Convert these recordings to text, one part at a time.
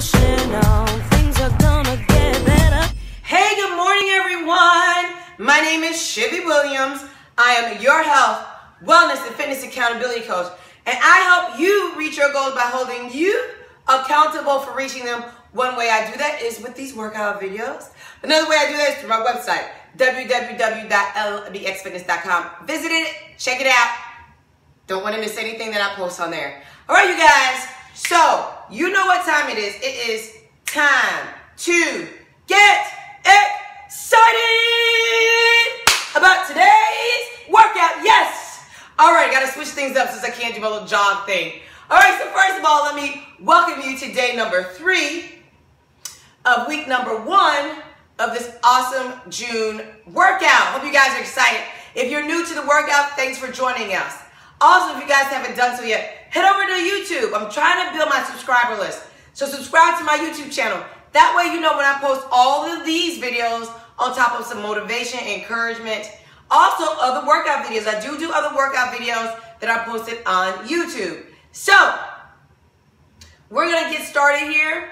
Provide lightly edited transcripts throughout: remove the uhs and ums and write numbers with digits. rushing on. Things are gonna get better. Hey, good morning, everyone. My name is Shivy Williams. I am your health, wellness, and fitness accountability coach, and I help you reach your goals by holding you accountable for reaching them. One way I do that is with these workout videos. Another way I do that is through my website, www.lbxfitness.com. Visit it, check it out. Don't want to miss anything that I post on there. All right, you guys. So, you know what time it is. It is time to get excited about today's workout. Yes. All right, got to switch things up since I can't do my little jog thing. All right, so first of all, let me welcome you to day number 3 of week number 1 of this awesome June workout. Hope you guys are excited. If you're new to the workout, thanks for joining us. Also, if you guys haven't done so yet, head over to YouTube. I'm trying to build my subscriber list. So subscribe to my YouTube channel. That way you know when I post all of these videos on top of some motivation, encouragement, also other workout videos. I do other workout videos that I posted on YouTube. So, we're going to get started here.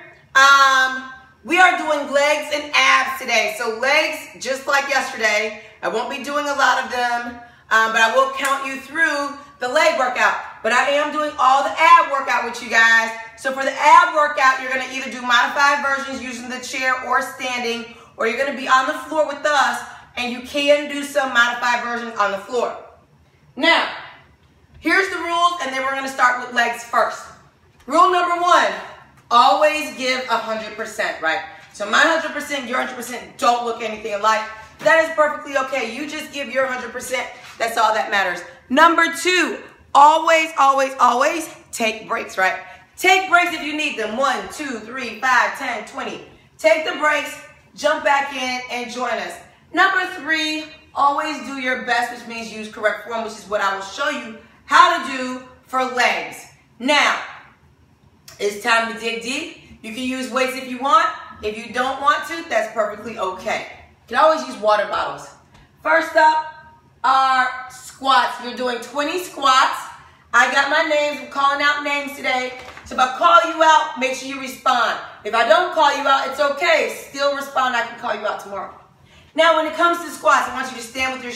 We are doing legs and abs today. So legs, just like yesterday, I won't be doing a lot of them, but I will count you through the leg workout. But I am doing all the ab workout with you guys. So for the ab workout, you're going to either do modified versions using the chair or standing, or you're going to be on the floor with us, and you can do some modified versions on the floor. Now, here's the rules, and then we're going to start with legs first. Rule number 1, always give 100%, right? So my 100%, your 100% don't look anything alike. That is perfectly okay. You just give your 100%. That's all that matters. Number 2, always, always, always take breaks, right? Take breaks if you need them. 1, 2, 3, 5, 10, 20. Take the breaks, jump back in, and join us. Number 3, always do your best, which means use correct form, which is what I will show you how to do for legs. Now, it's time to dig deep. You can use weights if you want. If you don't want to, that's perfectly okay. You can always use water bottles. First up are squats. You're doing 20 squats. I got my names. I'm calling out names today. So if I call you out, make sure you respond. If I don't call you out, it's okay. Still respond. I can call you out tomorrow. Now, when it comes to squats, I want you to stand with your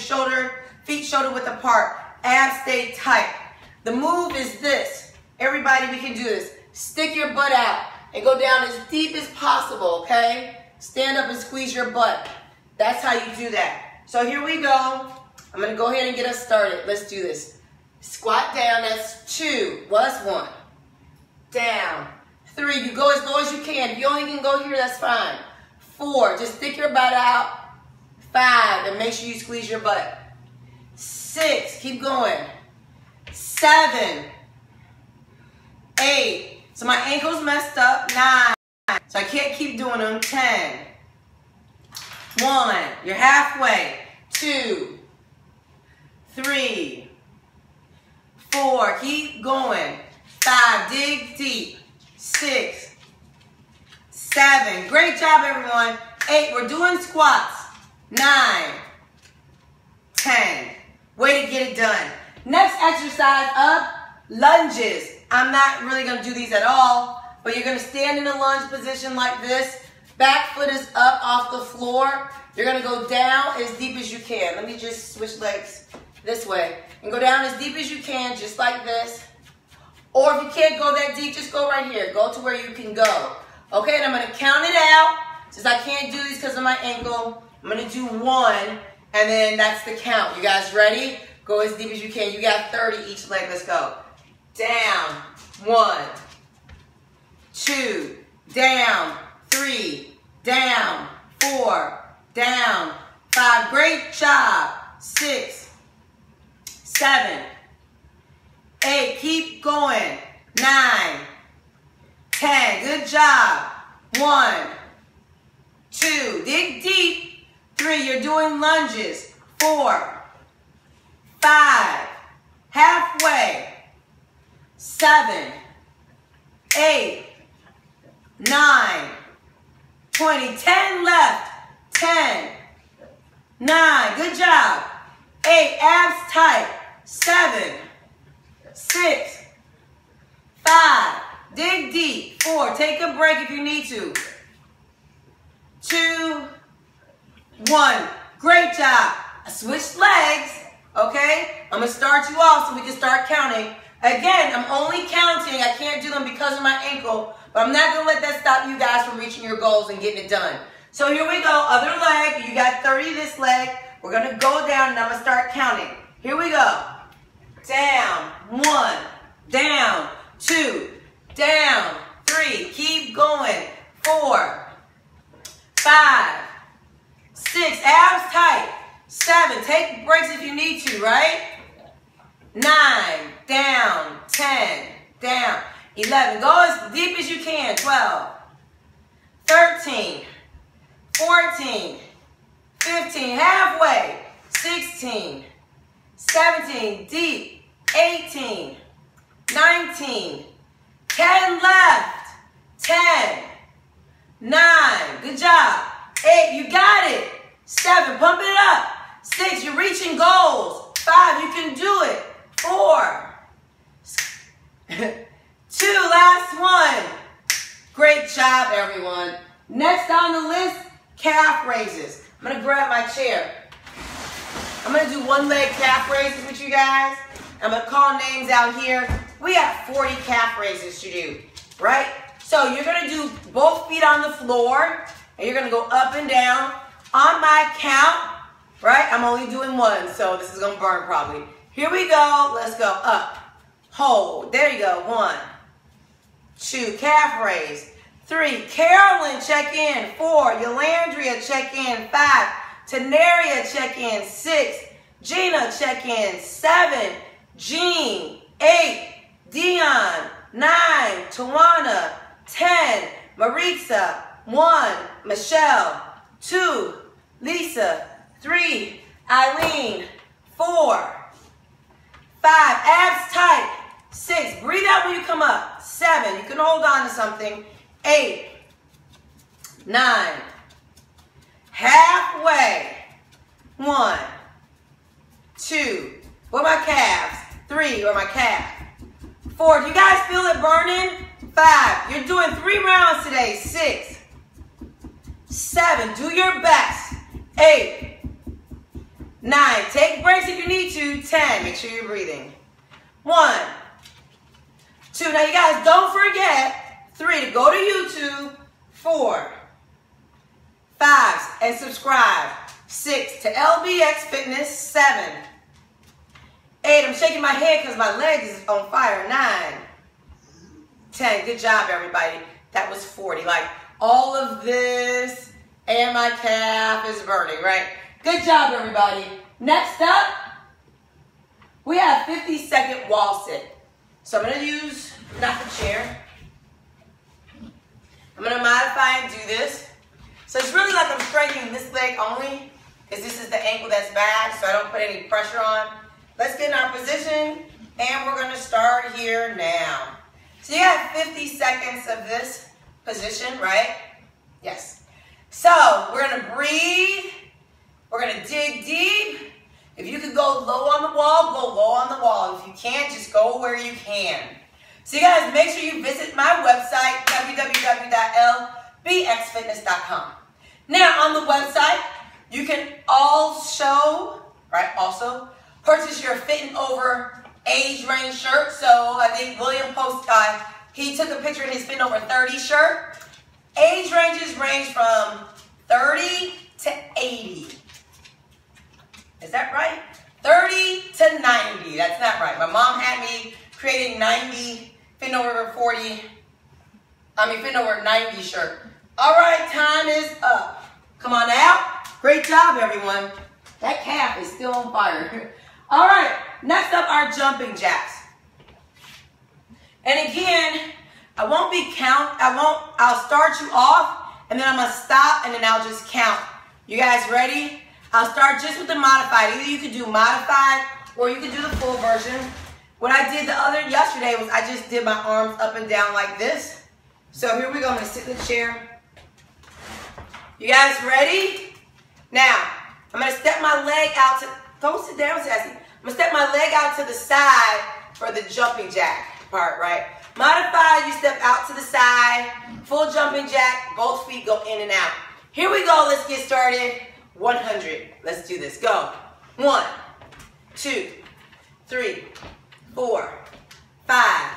feet shoulder width apart. Abs stay tight. The move is this. Everybody, we can do this. Stick your butt out and go down as deep as possible, okay? Stand up and squeeze your butt. That's how you do that. So here we go. I'm going to go ahead and get us started. Let's do this. Squat down. That's 2. Was 1. Down. 3. You go as low as you can. If you only can go here, that's fine. 4. Just stick your butt out. 5. And make sure you squeeze your butt. 6, keep going. 7, 8. So my ankle's messed up. 9, so I can't keep doing them. 10, 1, you're halfway. 2, 3, 4, keep going. 5, dig deep. 6, 7, great job everyone. 8, we're doing squats. 9, 10. Way to get it done. Next exercise up, lunges. I'm not really going to do these at all, but you're going to stand in a lunge position like this. Back foot is up off the floor. You're going to go down as deep as you can. Let me just switch legs this way. And go down as deep as you can, just like this. Or if you can't go that deep, just go right here. Go to where you can go. Okay, and I'm going to count it out. Since I can't do these because of my ankle, I'm going to do 1. And then that's the count. You guys ready? Go as deep as you can. You got 30 each leg. Let's go. Down. 1, 2. Down. 3. Down. 4. Down. 5. Great job. 6, 7, 8. Keep going. 9, 10. Good job. 1, 2. Dig deep. 3, you're doing lunges. 4, 5, halfway. 7, 8, 9, 20, 10 left. 10, 9, good job. 8, abs tight. 7, 6, 5, Dig deep. 4. Take a break if you need to. 2, 1. Great job. I switched legs. Okay? I'm going to start you off so we can start counting. Again, I'm only counting. I can't do them because of my ankle, but I'm not going to let that stop you guys from reaching your goals and getting it done. So here we go. Other leg. You got 30 this leg. We're going to go down, and I'm going to start counting. Here we go. Down. 1. Down. 2. Down. 3. Keep going. 4. 5. 6. Abs tight. 7. Take breaks if you need to, right? 9. Down. 10. Down. 11. Go as deep as you can. 12. 13. 14. 15, halfway, 16, 17, deep, 18, 19, 10 left, 10, 9, good job, 8, you got it, 7, pump it up, 6, you're reaching goals, 5, you can do it, 4, 2, last one, great job everyone. Next on the list, calf raises. I'm going to grab my chair. I'm going to do one leg calf raises with you guys. I'm going to call names out here. We have 40 calf raises to do, right? So you're going to do both feet on the floor, and you're going to go up and down. On my count, right, I'm only doing one, so this is going to burn probably. Here we go. Let's go up. Hold. There you go. 1, 2, calf raise. 3, Carolyn, check in. 4, Yolandria, check in. 5, Tenaria, check in. 6, Gina, check in. 7, Jean. 8, Dion. 9, Tawana. 10, Maritza. 1, Michelle. 2, Lisa. 3, Eileen. 4, 5, abs tight. 6, breathe out when you come up. 7, you can hold on to something. 8, 9, halfway, 1, 2, where my calves, 3, where my calf, 4, do you guys feel it burning, 5, you're doing 3 rounds today, 6, 7, do your best, 8, 9, take breaks if you need to, 10, make sure you're breathing, 1, 2, now you guys don't forget, 3, to go to YouTube, 4, 5, and subscribe, 6, to LBX Fitness, 7, 8, I'm shaking my head because my leg is on fire, 9, 10, good job, everybody. That was 40, like all of this, and my calf is burning, right? Good job, everybody. Next up, we have 50-second wall sit. So I'm going to use, not the chair, I'm going to modify and do this. So it's really like I'm strengthening this leg only because this is the ankle that's bad, so I don't put any pressure on. Let's get in our position, and we're going to start here now. So you have 50 seconds of this position, right? Yes. So we're going to breathe. We're going to dig deep. If you could go low on the wall, go low on the wall. If you can't, just go where you can. So you guys, make sure you visit my website, www.lbxfitness.com. Now, on the website, you can also, purchase your fit and over age range shirt. So I think William posted, he took a picture of his fit and over 30 shirt. Age ranges range from 30 to 80. Is that right? 30 to 90. That's not right. My mom had me creating 90. Fit over 40, fit over 90 shirt. All right, time is up. Come on out. Great job, everyone. That calf is still on fire. All right, next up are jumping jacks. And again, I'll start you off, and then I'm gonna stop, and then I'll just count. You guys ready? I'll start just with the modified. Either you could do modified, or you could do the full version. What I did yesterday was I just did my arms up and down like this. So here we go. I'm going to sit in the chair. You guys ready? Now, I'm going to step my leg out to, don't sit down, Sassy. I'm going to step my leg out to the side for the jumping jack part, right? Modify, you step out to the side, full jumping jack, both feet go in and out. Here we go, let's get started. 100, let's do this, go. 1, 2, 3, 4, 5,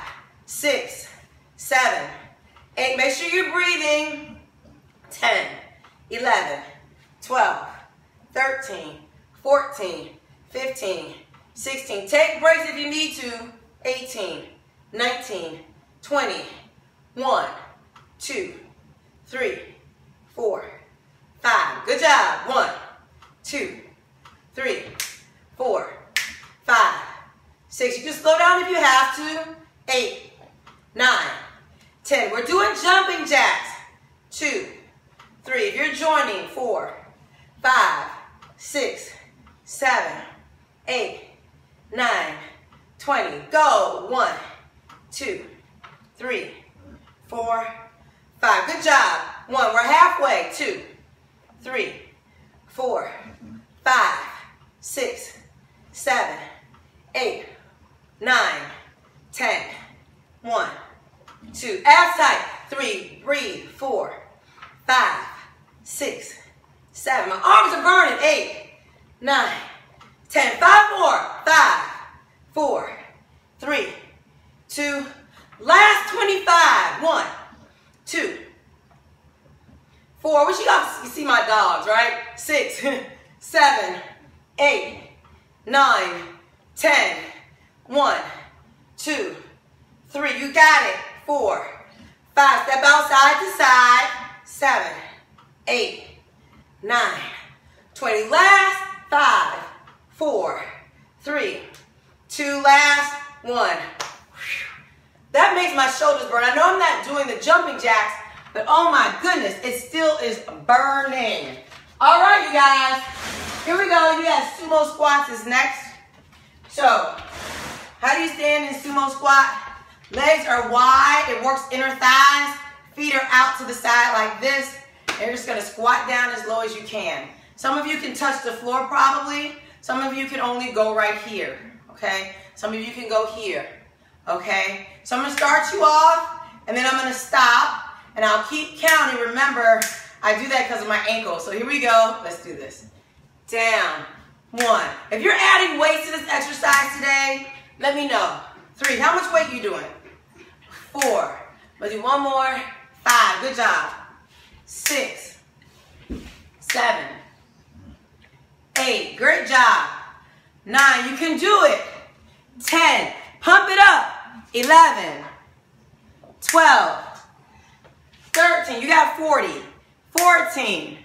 6, 7, 8. Make sure you're breathing. 10, 11, 12, 13, 14, 15, 16. Take breaks if you need to. 18, 19, 20, 1, 2, 3, 4, 5. Good job. 1, 2, 3, 4, 5, 6. You can slow down if you have to. 8, 9, 10. We're doing jumping jacks. 2, 3. If you're joining, 4, 5, 6, 7, 8, 9, 20. Go. 1, 2, 3, 4, 5. Good job. 1. We're halfway. 2, 3, 4, 5, 6, 7, 8, 9, 10. 1, 2. Abs tight. 3. Breathe. 4, 5, 6, 7. My arms are burning. 8, 9, 10. 5 more. 5, 4, 3, 2. Last 25. 1, 2, 4. What you got? You see my dogs, right? 6, 7, 8, 9, 10. 1, 2, 3. You got it. 4, 5. Step out side to side. 7, 8, 9, 20. Last 5, 4, 3, 2. Last 1. That makes my shoulders burn. I know I'm not doing the jumping jacks, but oh my goodness, it still is burning. All right, you guys. Here we go. You guys, sumo squats is next. So, how do you stand in sumo squat? Legs are wide. It works inner thighs. Feet are out to the side like this. And you're just going to squat down as low as you can. Some of you can touch the floor probably. Some of you can only go right here. Okay? Some of you can go here. Okay, so I'm gonna start you off, and then I'm gonna stop, and I'll keep counting. Remember, I do that because of my ankle. So here we go. Let's do this. Down. 1. If you're adding weight to this exercise today, let me know. 3. How much weight are you doing? 4. Let's do one more. 5. Good job. 6, 7, 8. Great job. 9. You can do it. 10. Pump it up. 11, 12, 13, you got 40, 14,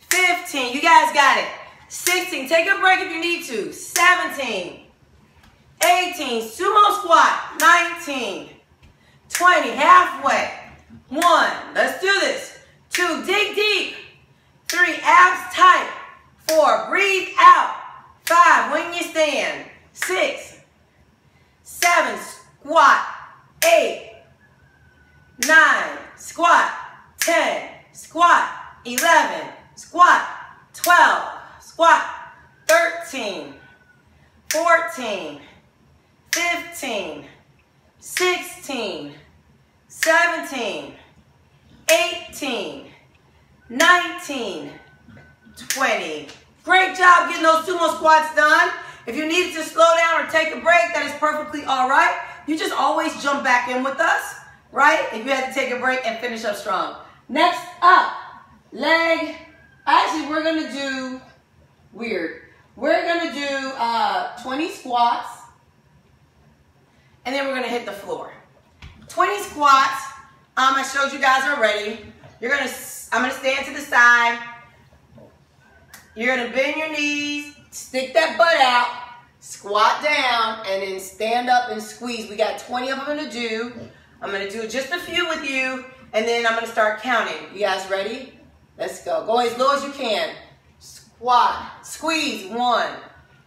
15, you guys got it, 16, take a break if you need to, 17, 18, sumo squat, 19, 20, halfway, 1, let's do this, 2, dig deep, 3, abs tight, 4, breathe out, 5, when you stand, 6, 7, squat, 8, 9, squat, 10, squat, 11, squat, 12, squat, 13, 14, 15, 16, 17, 18, 19, 20. Great job getting those sumo squats done. If you needed to slow down or take a break, that is perfectly all right. You just always jump back in with us, right? If you had to take a break and finish up strong. Next up, leg. Actually, we're going to do weird. We're going to do 20 squats, and then we're going to hit the floor. 20 squats. I showed you guys already. I'm going to stand to the side. You're going to bend your knees. Stick that butt out, squat down, and then stand up and squeeze. We got 20 of them to do. I'm going to do just a few with you, and then I'm going to start counting. You guys ready? Let's go. Go as low as you can. Squat, squeeze, 1,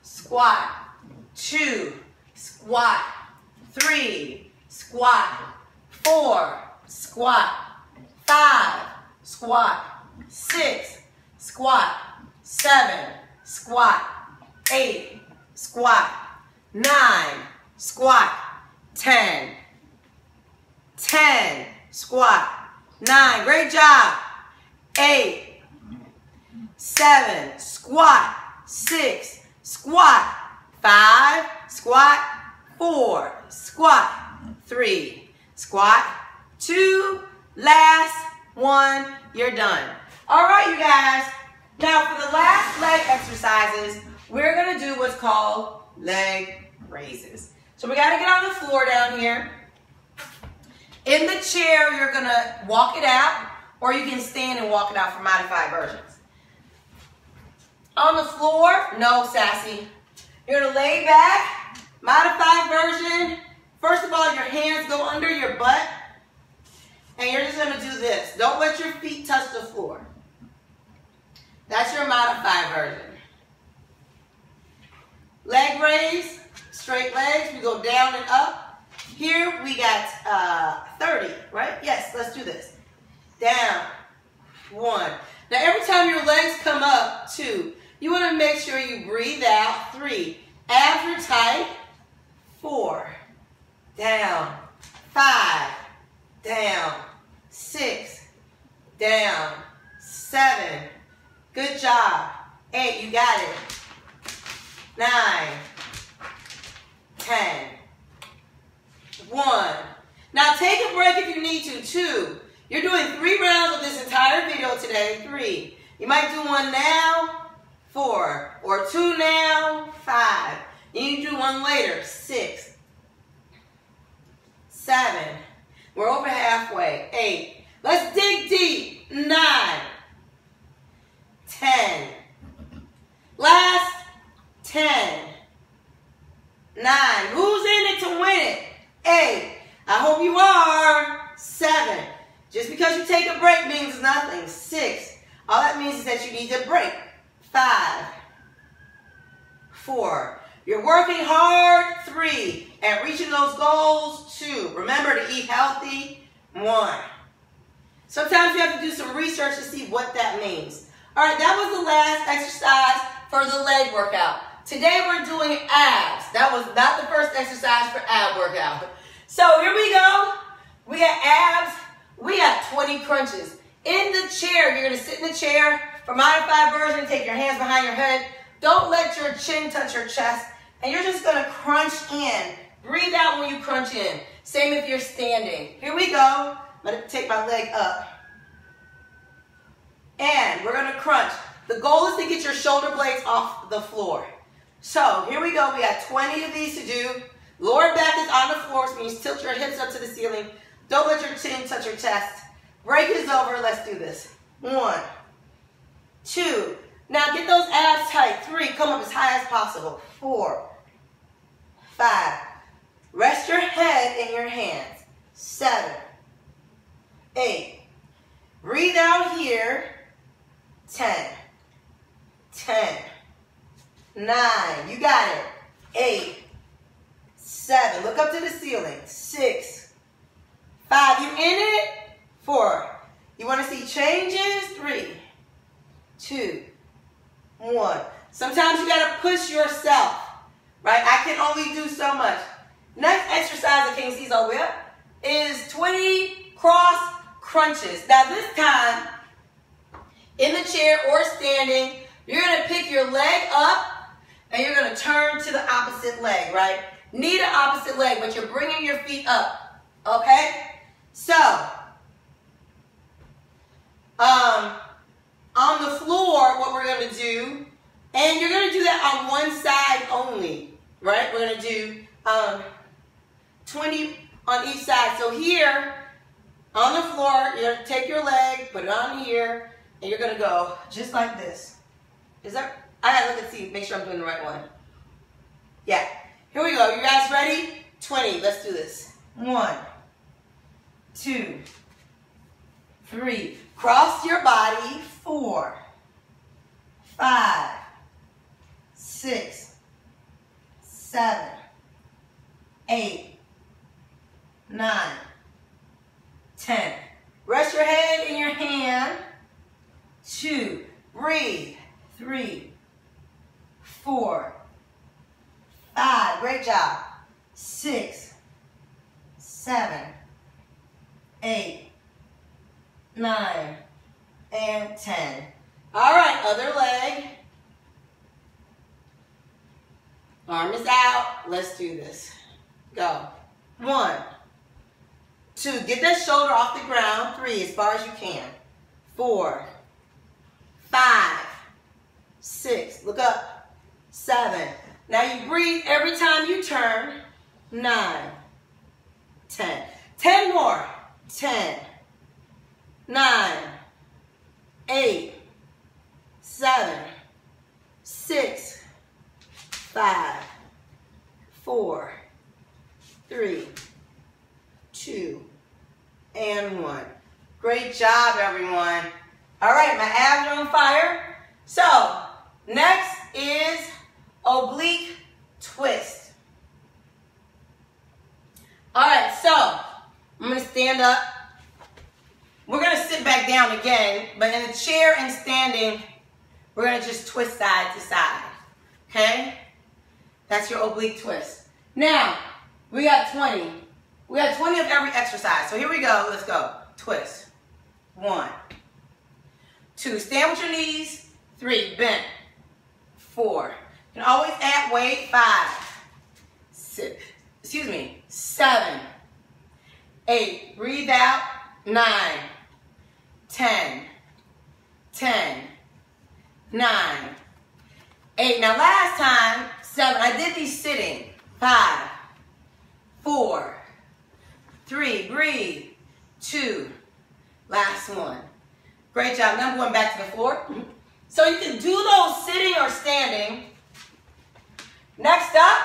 squat, 2, squat, 3, squat, 4, squat, 5, squat, 6, squat, 7, squat, 8, squat, 9, squat, 10. 10, squat, 9, great job, 8, 7, squat, 6, squat, 5, squat, 4, squat, 3, squat, 2, last one, you're done. All right, you guys, now for the last leg exercises, we're gonna do what's called leg raises. So we gotta get on the floor down here. In the chair, you're gonna walk it out, or you can stand and walk it out for modified versions. On the floor, no sassy. You're gonna lay back, modified version. First of all, your hands go under your butt, and you're just gonna do this. Don't let your feet touch the floor. That's your modified version. Leg raise, straight legs, we go down and up. Here we got 30, right? Yes, let's do this. Down, 1. Now every time your legs come up, 2. You want to make sure you breathe out, 3. Abs are tight, 4. Down, 5. Down, 6. Down, 7. Good job. 8, you got it. 9, 10. 1. Now take a break if you need to. 2. You're doing 3 rounds of this entire video today. 3. You might do 1 now. 4. Or 2 now. 5. You need to do 1 later. 6. 7. We're over halfway. 8. Let's dig deep. 9. 10. Last 10. 9. Who's in it to win it? 8, I hope you are. 7, just because you take a break means nothing. 6, all that means is that you need to break. 5, 4, you're working hard. 3, and reaching those goals. 2, remember to eat healthy. 1, sometimes you have to do some research to see what that means. All right, that was the last exercise for the leg workout. Today we're doing abs. That was not the first exercise for ab workout. So here we go. We got abs. We got 20 crunches. In the chair, you're gonna sit in the chair. For modified version, take your hands behind your head. Don't let your chin touch your chest. And you're just gonna crunch in. Breathe out when you crunch in. Same if you're standing. Here we go. I'm gonna take my leg up. And we're gonna crunch. The goal is to get your shoulder blades off the floor. So here we go, we got 20 of these to do. Lower back is on the floor, so you tilt your hips up to the ceiling. Don't let your chin touch your chest. Break is over, let's do this. 1, 2. Now get those abs tight. 3, come up as high as possible. 4, 5. Rest your head in your hands. 7, 8. Breathe out here. 10. 9, you got it. 8, 7, look up to the ceiling. 6, 5, you in it. 4, you want to see changes. 3, 2, 1. Sometimes you got to push yourself, right? I can only do so much. Next exercise, the King's Ease all the way up, is 20 cross crunches. Now this time, in the chair or standing, you're going to pick your leg up, and you're going to turn to the opposite leg, right? Knee to opposite leg, but you're bringing your feet up, okay? So, on the floor, what we're going to do, and you're going to do that on one side only, right? We're going to do 20 on each side. So here, on the floor, you're going to take your leg, put it on here, and you're going to go just like this. Is that? I gotta look and see, make sure I'm doing the right one. Yeah, here we go. You guys ready? 20, let's do this. 1, 2, 3. Cross your body. 4, 5, 6, 7, 8, 9, 10. Rest your head in your hand. 2, breathe. 3, 4, 5, great job. 6, 7, 8, 9, and 10. All right, other leg. Arm is out. Let's do this. Go. 1, 2, get that shoulder off the ground. 3, as far as you can. 4, 5, 6, look up. 7, now you breathe every time you turn. 9, 10. 10 more. 10, 9, 8, 7, 6, 5, 4, 3, 2, and 1. Great job, everyone. All right, my abs are on fire. So next is oblique twist. All right, so I'm gonna stand up. We're gonna sit back down again, but in a chair and standing, we're gonna just twist side to side, okay? That's your oblique twist. Now, we got 20. We got 20 of every exercise. So here we go, let's go. Twist. 1, 2, stand with your knees. 3, bent. 4, you can always add weight. 5, 6, excuse me, 7. 8, breathe out. 9, 10, 10, 9, 8. Now last time, 7, I did these sitting. 5, 4, 3, breathe. 2, last one. Great job, now I'm going back to the floor. So you can do those sitting or standing. Next up,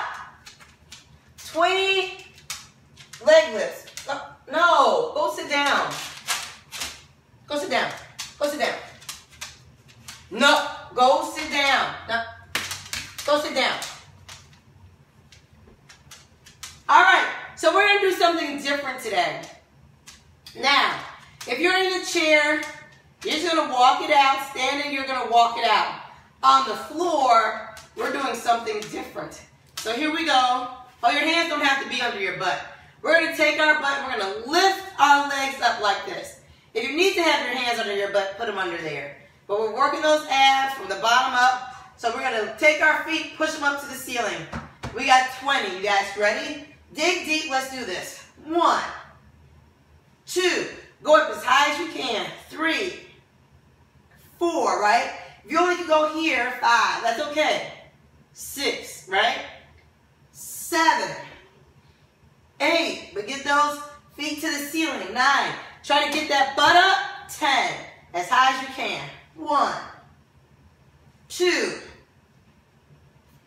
20 leg lifts. No, go sit down. Go sit down. Go sit down. No, go sit down. No, go sit down. All right, so we're going to do something different today. Now, if you're in the chair, you're just going to walk it out. Standing, you're going to walk it out. On the floor, we're doing something different. So here we go. Oh, your hands don't have to be under your butt. We're going to take our butt and we're going to lift our legs up like this. If you need to have your hands under your butt, put them under there. But we're working those abs from the bottom up. So we're going to take our feet, push them up to the ceiling. We got 20. You guys ready? Dig deep. Let's do this. 1, 2. Go up as high as you can. 3, 4, right? If you only can go here, 5. That's okay. 6, right? 7. 8, but get those feet to the ceiling. 9, try to get that butt up. 10, as high as you can. 1, 2,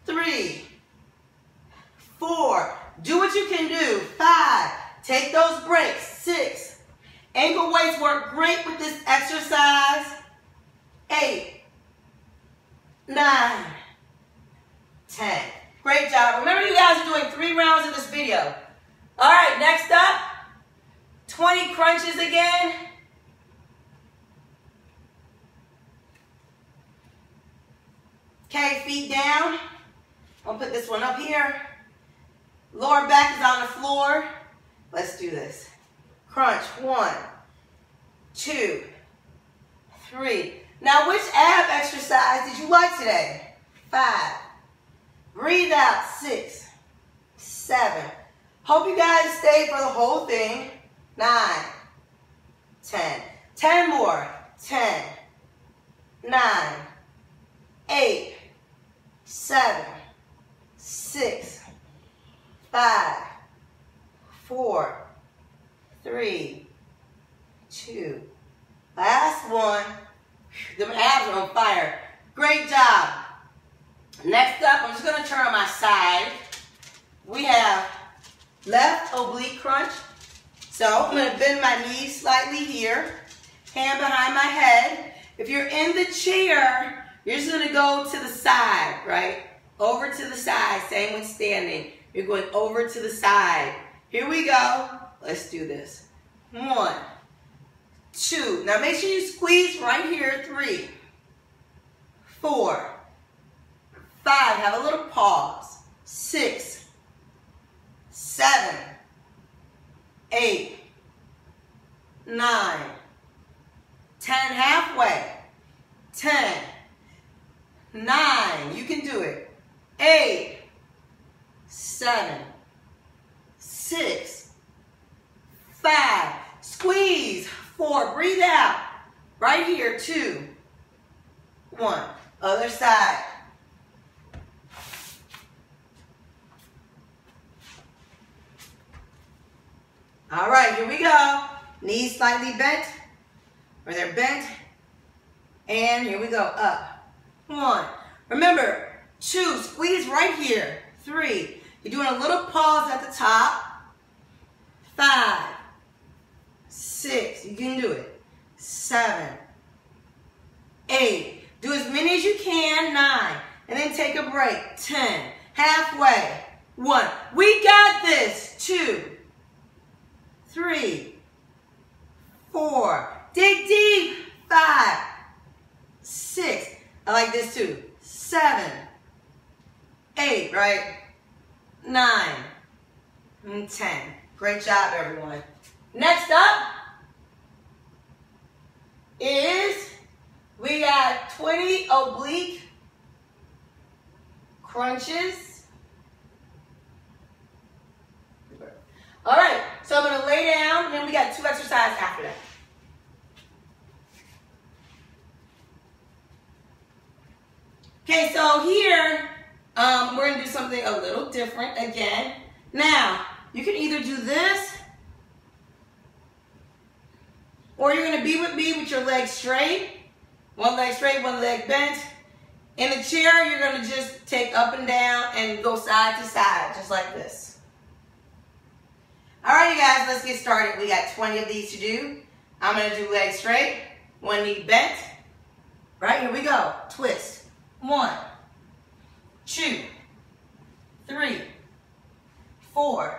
3, 4. Do what you can do. 5, take those breaks. 6, ankle weights work great with this exercise. 8, 9, 10. Great job. Remember, you guys are doing 3 rounds in this video. All right, next up, 20 crunches again. Okay, feet down. I'll put this one up here. Lower back is on the floor. Let's do this. Crunch. 1, 2, 3. Now, which ab exercise did you like today? 5. Breathe out. 6, 7. Hope you guys stayed for the whole thing. 9, 10. 10 more. 10, 9, 8, 7, 6, 5, 4, 3, 2. Last one. Them abs are on fire. Great job. Next up, I'm just going to turn on my side. We have left oblique crunch. So I'm going to bend my knees slightly here, hand behind my head. If you're in the chair, you're just going to go to the side, right? Over to the side, same with standing. You're going over to the side. Here we go. Let's do this. 1, 2. Now make sure you squeeze right here. 3, 4, 5. Have a little pause. 6, 7, 8, 9, 10 halfway, 10, 9, you can do it, 8, 7, 6, 5, squeeze, 4, breathe out, right here, 2, 1, other side. All right, here we go. Knees slightly bent, or they're bent. And here we go, up. 1. Remember, 2, squeeze right here. 3. You're doing a little pause at the top. 5. 6. You can do it. 7. 8. Do as many as you can. 9. And then take a break. 10. Halfway. 1. We got this. 2. 3, 4, dig deep, 5, 6, I like this too, 7, 8, right, 9, and 10. Great job, everyone. Next up is we got 20 oblique crunches. All right, so I'm going to lay down, and then we got 2 exercises after that. Okay, so here, we're going to do something a little different again. Now, you can either do this, or you're going to be with me with your legs straight, 1 leg bent. In the chair, you're going to just take up and down and go side to side, just like this. All right, you guys, let's get started. We got 20 of these to do. I'm going to do legs straight, 1 knee bent. Right, here we go. Twist. 1, 2, 3, 4,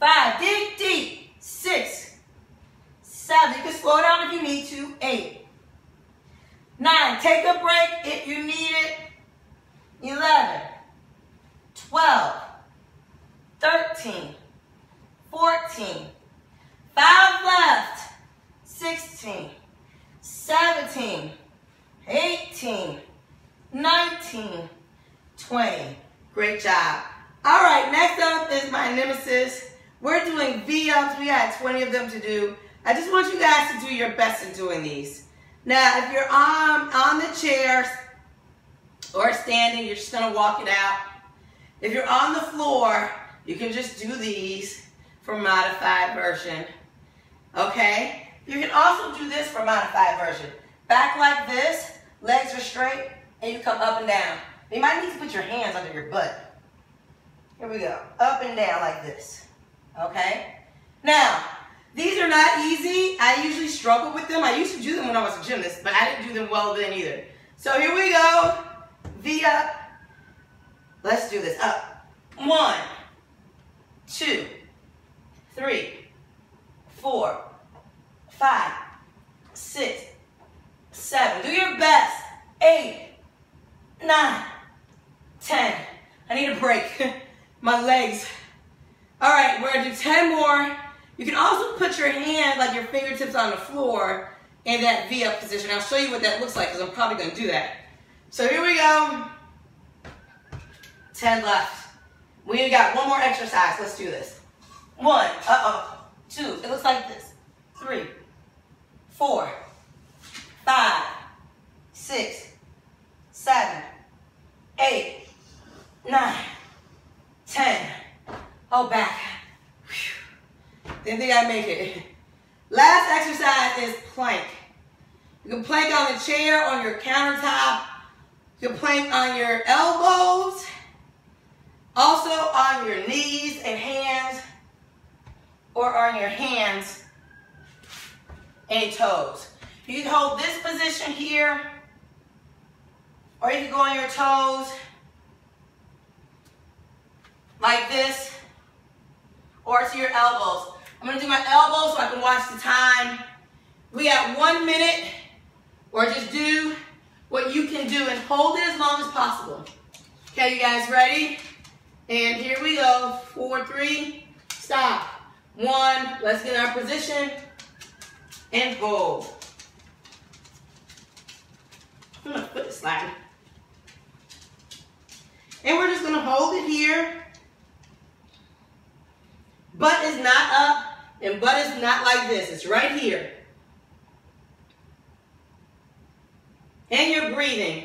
5. Dig deep. 6, 7. You can slow down if you need to. 8, 9. Take a break if you need it. 11, 12, 13. 14, 5 left, 16, 17, 18, 19, 20. Great job. All right, next up is my nemesis. We're doing V-ups. We had 20 of them to do. I just want you guys to do your best in doing these. Now, if you're on the chairs or standing, you're just going to walk it out. If you're on the floor, you can just do these for modified version, okay? You can also do this for modified version. Back like this, legs are straight, and you come up and down. You might need to put your hands under your butt. Here we go, up and down like this, okay? Now, these are not easy. I usually struggle with them. I used to do them when I was a gymnast, but I didn't do them well then either. So here we go, V up. Let's do this, up. 1, 2, 3, 4, 5, 6, 7. Do your best. 8, 9, 10. I need a break. My legs. All right, we're gonna do 10 more. You can also put your hand, like your fingertips on the floor in that V-up position. I'll show you what that looks like because I'm probably gonna do that. So here we go. 10 left. We got 1 more exercise. Let's do this. 1, 2, it looks like this, 3, 4, 5, 6, 7, 8, 9, 10. Hold back. Whew. Didn't think I'd make it. Last exercise is plank. You can plank on the chair, on your countertop. You can plank on your elbows, also on your knees and hands, or on your hands and toes. You can hold this position here, or you can go on your toes like this, or to your elbows. I'm gonna do my elbows so I can watch the time. We got 1 minute, or just do what you can do and hold it as long as possible. Okay, you guys ready? And here we go, 4, 3, stop. 1, let's get in our position. and go. I'm gonna put this line. And we're just gonna hold it here. Butt is not up and butt is not like this. It's right here. And you're breathing.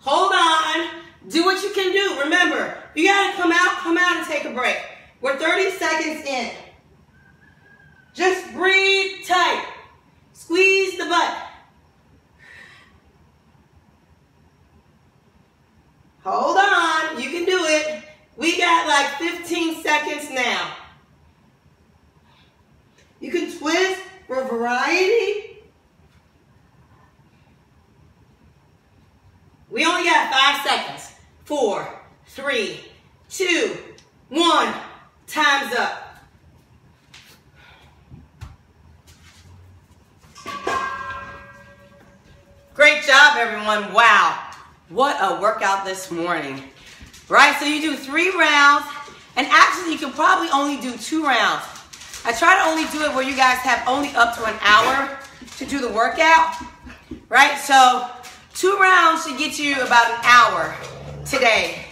Hold on. Do what you can do. Remember, you gotta come out and take a break. We're 30 seconds in. Just breathe tight. Squeeze the butt. Hold on. You can do it. We got like 15 seconds now. You can twist for variety. We only got 5 seconds. 4, 3, 2, 1. Time's up. Great job, everyone. Wow. What a workout this morning. Right? So you do 3 rounds, and actually you can probably only do 2 rounds. I try to only do it where you guys have only up to an hour to do the workout. Right? So 2 rounds should get you about an hour today.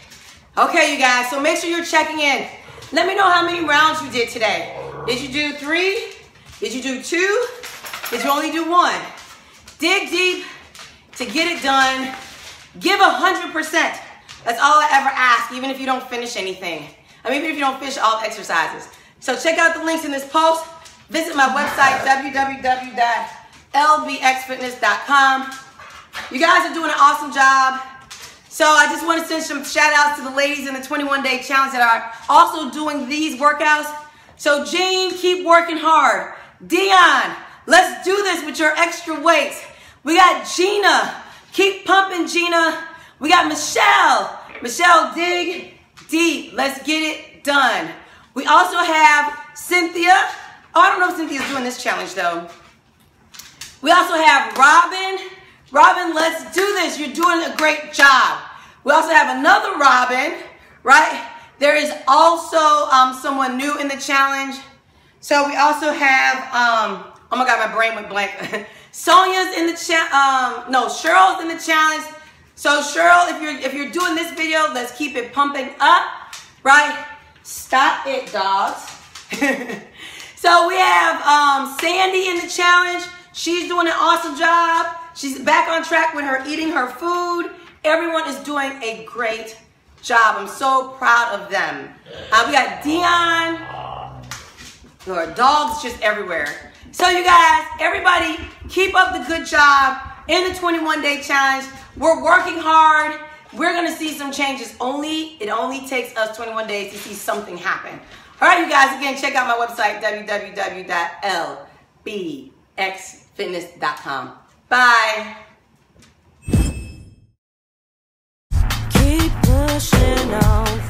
Okay, you guys. So make sure you're checking in. Let me know how many rounds you did today. Did you do 3? Did you do 2? Did you only do 1? Dig deep to get it done. Give 100%. That's all I ever ask, even if you don't finish anything. I mean, even if you don't finish all the exercises. So check out the links in this post. Visit my website, www.lbxfitness.com. You guys are doing an awesome job. So I just want to send some shout outs to the ladies in the 21-day challenge that are also doing these workouts. So Jean, keep working hard. Dion, let's do this with your extra weights. We got Gina. Keep pumping, Gina. We got Michelle. Michelle, dig deep. Let's get it done. We also have Cynthia. Oh, I don't know if Cynthia's doing this challenge, though. We also have Robin. Robin, let's do this. You're doing a great job. We also have another Robin, right? There is also someone new in the challenge. So we also have, oh, my God, my brain went blank. Sonia's in the challenge. No, Cheryl's in the challenge. So Cheryl, if you're doing this video, let's keep it pumping up, right? Stop it, dogs. So we have Sandy in the challenge. She's doing an awesome job. She's back on track with her eating her food. Everyone is doing a great job. I'm so proud of them. We got Dion. Your dogs just everywhere. So you guys, everybody, keep up the good job in the 21-day challenge. We're working hard. We're going to see some changes. It only takes us 21 days to see something happen. All right, you guys, again, check out my website, www.lbxfitness.com. Bye. Keep pushing on.